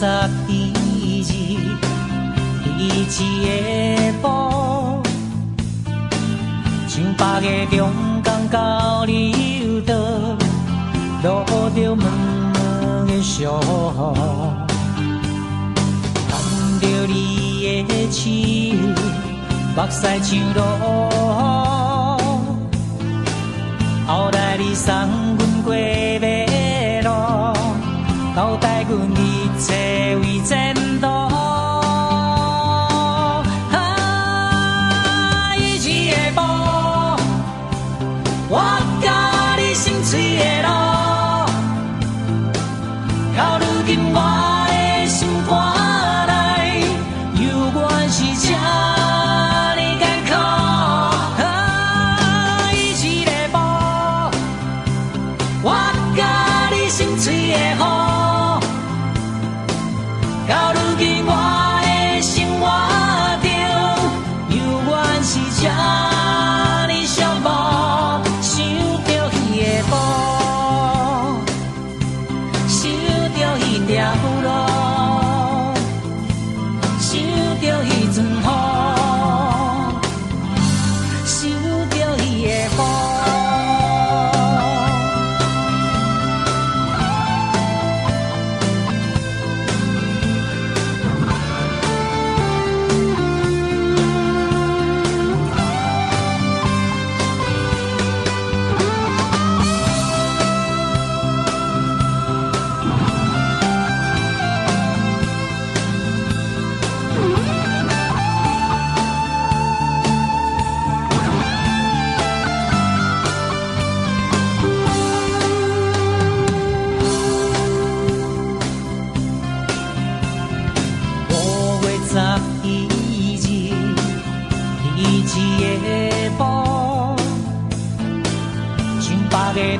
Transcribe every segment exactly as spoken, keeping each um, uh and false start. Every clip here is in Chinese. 十彼下埔，上北的中港交流道，落着闷闷的小雨。 着你的手，目屎像落雨。后来你送阮过马路，交代阮一切为前途。啊，彼下埔，我甲你心碎的路，到如今我的心肝。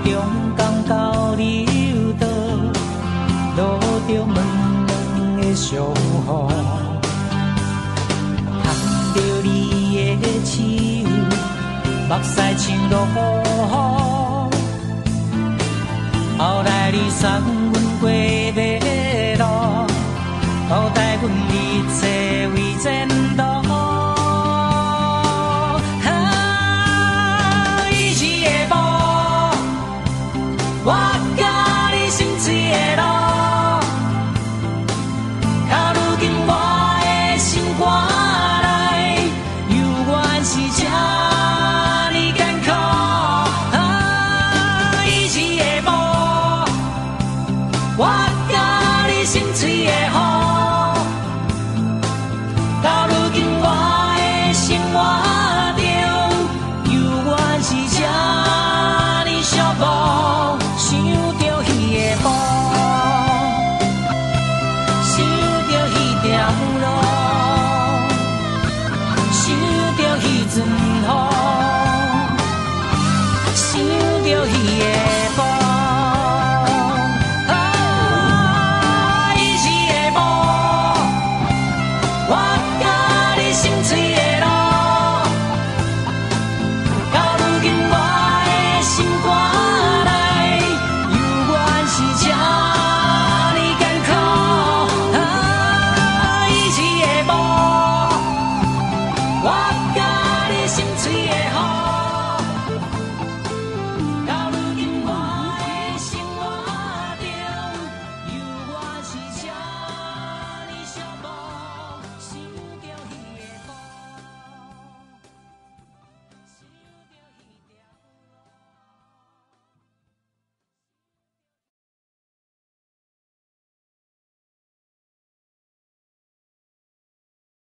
中港交流道，落着闷闷的小雨，牵着你的手，目屎像落雨。后来你送阮过马